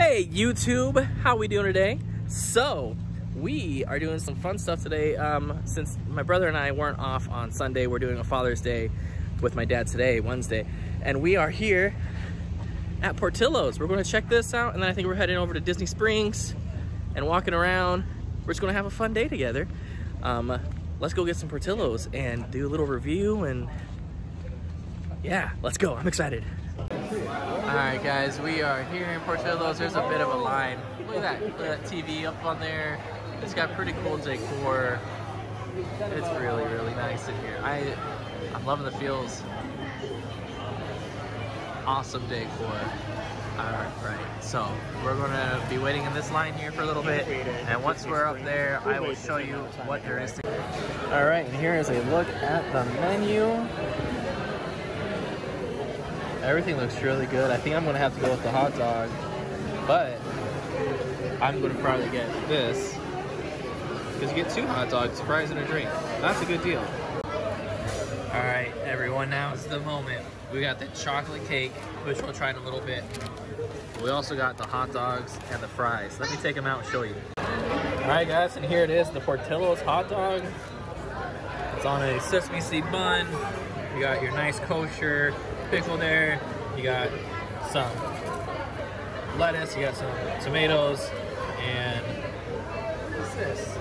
Hey YouTube, how we doing today? So we are doing some fun stuff today. Since my brother and I weren't off on Sunday, we're doing a Father's Day with my dad today, Wednesday, and we are here at Portillo's. We're going to check this out, and then I think we're heading over to Disney Springs and walking around. We're just going to have a fun day together. Let's go get some Portillo's and do a little review, and yeah, let's go. I'm excited. Alright guys, we are here in Portillo's. There's a bit of a line. Look at that TV up on there. It's got pretty cool decor. It's really, really nice in here. I'm loving the feels. Awesome decor. Alright, so we're going to be waiting in this line here for a little bit, and once we're up there, I will show you what there is to do. Alright, and here is a look at the menu. Everything looks really good. I think I'm gonna have to go with the hot dog, but I'm gonna probably get this because you get two hot dogs, fries, and a drink. That's a good deal. All right, everyone, now is the moment. We got the chocolate cake, which we'll try in a little bit. We also got the hot dogs and the fries. Let me take them out and show you. All right, guys, and here it is, the Portillo's hot dog. It's on a sesame seed bun. You got your nice kosher pickle there, you got some lettuce, you got some tomatoes, and what's this?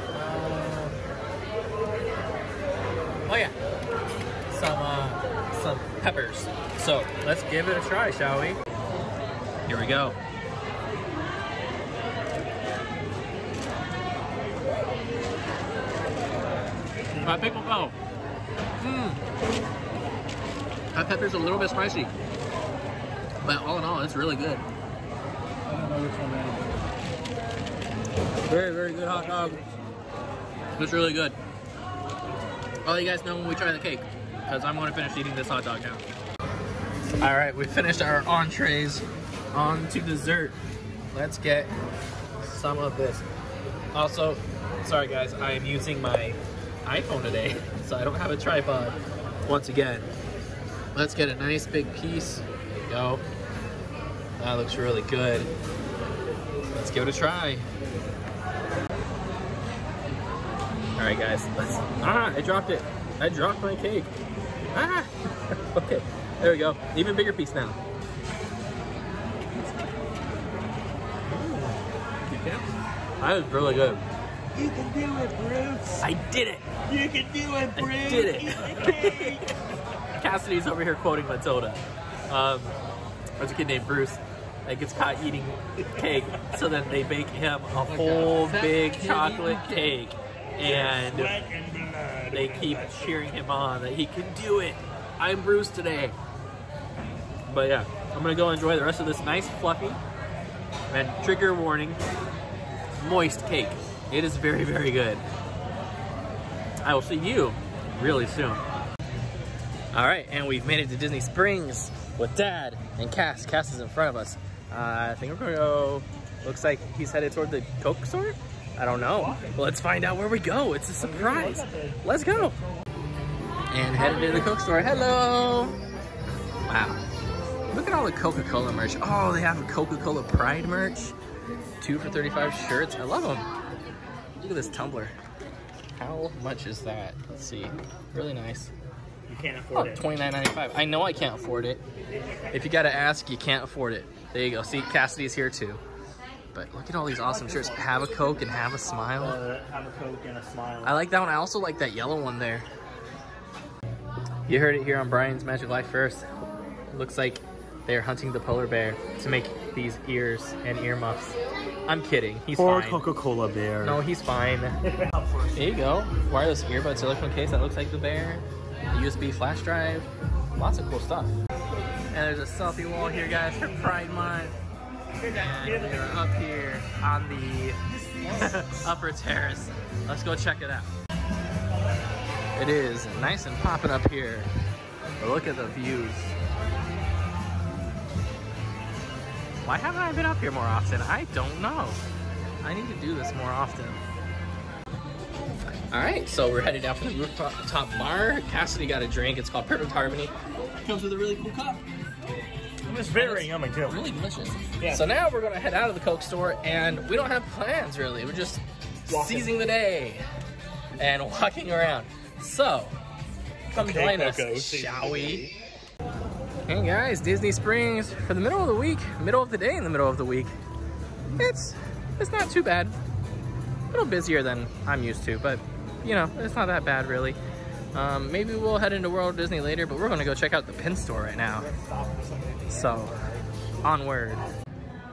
Oh yeah, some peppers. So let's give it a try, shall we? Here we go. My pickle bowl. That pepper's a little bit spicy, but all in all, it's really good. I don't know which one that is. Very, very good hot dog. It's really good. I'll let you guys know when we try the cake, because I'm going to finish eating this hot dog now. All right, we finished our entrees. On to dessert. Let's get some of this. Also, sorry guys, I am using my iPhone today, so I don't have a tripod once again. Let's get a nice big piece. There you go. That looks really good. Let's give it a try. All right, guys. Let's. I dropped it. I dropped my cake. Okay. There we go. Even bigger piece now. That was really good. You can do it, Bruce. I did it. You can do it, Bruce. I did it. Eat the cake. Cassidy's over here quoting Matilda. There's a kid named Bruce that gets caught eating cake, so then they bake him a whole big chocolate cake, and they keep cheering him on that he can do it. I'm Bruce today. But yeah, I'm gonna go enjoy the rest of this nice fluffy, and trigger warning, moist cake. It is very, very good. I will see you really soon. All right, and we've made it to Disney Springs with Dad and Cass. Cass is in front of us. I think we're gonna go, looks like he's headed toward the Coke store? I don't know. Well, let's find out where we go. It's a surprise. Let's go. And headed to the Coke store. Hello. Wow. Look at all the Coca-Cola merch. Oh, they have a Coca-Cola Pride merch. 2 for $35 shirts. I love them. Look at this tumbler. How much is that? Let's see. Really nice. You can't afford it. $29.95. I know I can't afford it. If you gotta ask, you can't afford it. There you go. See, Cassidy's here too. But look at all these awesome shirts. Have a Coke and have a smile. Have a Coke and a smile. I like that one. I also like that yellow one there. You heard it here on Brian's Magic Life first. Looks like they're hunting the polar bear to make these ears and earmuffs. I'm kidding. He's fine. Or Coca-Cola bear. No, he's fine. There you go. Wireless earbuds, electric case that looks like the bear. A USB flash drive, lots of cool stuff. And there's a selfie wall here, guys, for Pride Month. And we're up here on the upper terrace. Let's go check it out. It is nice and popping up here. Look at the views. Why haven't I been up here more often? I don't know. I need to do this more often. All right, so we're headed down for the rooftop bar. Cassidy got a drink. It's called Perfect Harmony. Comes with a really cool cup. I'm It's very yummy too. Really delicious. Yeah. So now we're gonna head out of the Coke store, and we don't have plans really. We're just seizing the day and walking around. So come join us, shall we? Hey guys, Disney Springs for the middle of the week, middle of the day in the middle of the week. It's not too bad. A little busier than I'm used to, but you know, it's not that bad really. Maybe we'll head into World Disney later, but we're gonna go check out the pin store right now. So, onward.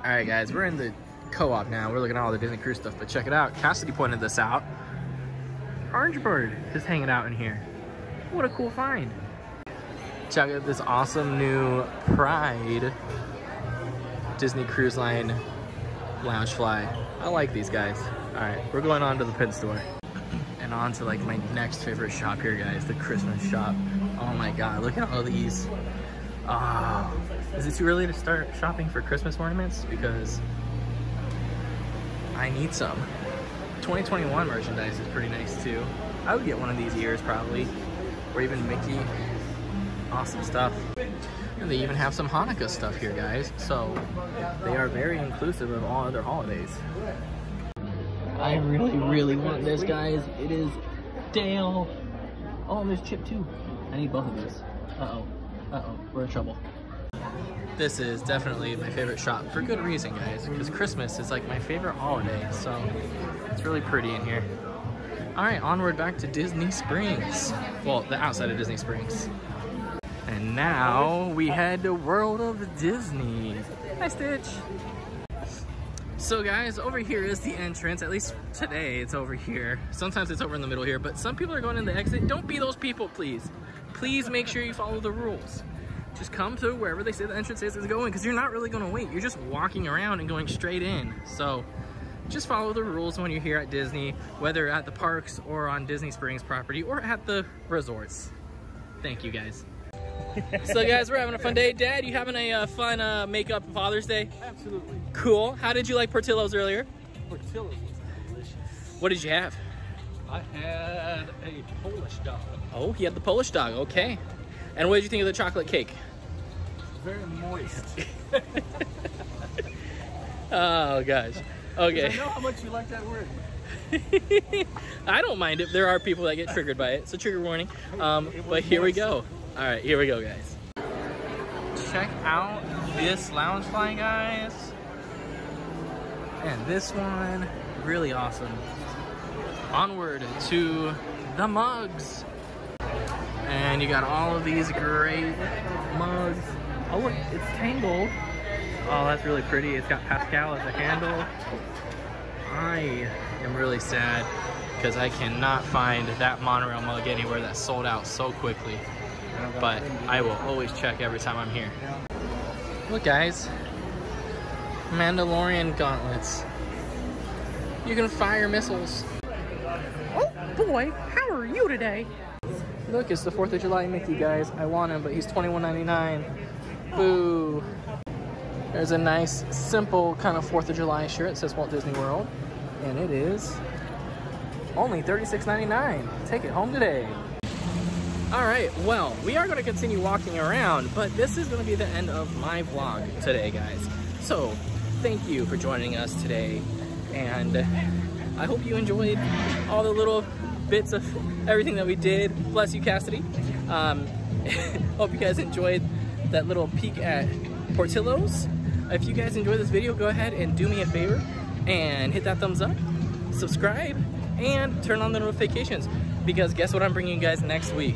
All right guys, we're in the co-op now. We're looking at all the Disney Cruise stuff, but check it out. Cassidy pointed this out. Orange Bird is hanging out in here. What a cool find. Check out this awesome new Pride Disney Cruise Line Lounge Fly. I like these guys. All right, we're going on to the pin store. And on to like my next favorite shop here, guys, the Christmas shop. Oh my God, look at all these. Oh, is it too early to start shopping for Christmas ornaments? Because I need some. 2021 merchandise is pretty nice too. I would get one of these ears probably, or even Mickey. Awesome stuff. And they even have some Hanukkah stuff here, guys. So they are very inclusive of all other holidays. I really, really want this, guys. It is Dale. Oh, and there's Chip too. I need both of these. Uh-oh. Uh-oh. We're in trouble. This is definitely my favorite shop for good reason, guys, because Christmas is like my favorite holiday. So it's really pretty in here. All right, onward back to Disney Springs. Well, the outside of Disney Springs. And now we head to World of Disney. Hi, Stitch. So guys, over here is the entrance. At least today it's over here. Sometimes it's over in the middle here, but some people are going in the exit. Don't be those people, please. Please make sure you follow the rules. Just come to wherever they say the entrance is going, because you're not really gonna wait. You're just walking around and going straight in. So just follow the rules when you're here at Disney, whether at the parks or on Disney Springs property or at the resorts. Thank you guys. So guys, we're having a fun day. Dad, you having a fun makeup Father's Day? Absolutely. Cool. How did you like Portillo's earlier? Portillo's was delicious. What did you have? I had a Polish dog. Oh, he had the Polish dog. Okay. And what did you think of the chocolate cake? Very moist. Oh gosh. Okay. I know how much you like that word. I don't mind it. There are people that get triggered by it, so trigger warning. But here we go. All right, here we go, guys. Check out this Lounge Fly, guys. And this one, really awesome. Onward to the mugs. And you got all of these great mugs. Oh, look, it's tangled. Oh, that's really pretty. It's got Pascal as a handle. I am really sad because I cannot find that monorail mug anywhere. That sold out so quickly. But I will always check every time I'm here. Look guys, Mandalorian gauntlets. You can fire missiles. Oh boy, how are you today? Look, it's the 4th of July Mickey, guys. I want him, but he's $21.99. Boo. There's a nice, simple kind of 4th of July shirt. It says Walt Disney World. And it is only $36.99. Take it home today. All right, well, we are gonna continue walking around, but this is gonna be the end of my vlog today, guys. So, thank you for joining us today, and I hope you enjoyed all the little bits of everything that we did. Bless you, Cassidy. Hope you guys enjoyed that little peek at Portillo's. If you guys enjoyed this video, go ahead and do me a favor and hit that thumbs up, subscribe, and turn on the notifications. Because guess what I'm bringing you guys next week?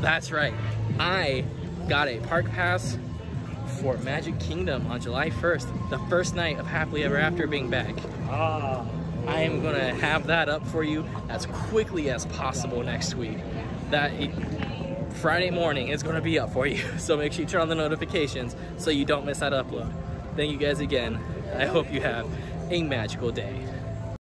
That's right, I got a park pass for Magic Kingdom on July 1st, the first night of Happily Ever After being back. I am gonna have that up for you as quickly as possible next week. That Friday morning is gonna be up for you, so make sure you turn on the notifications so you don't miss that upload. Thank you guys again. I hope you have a magical day.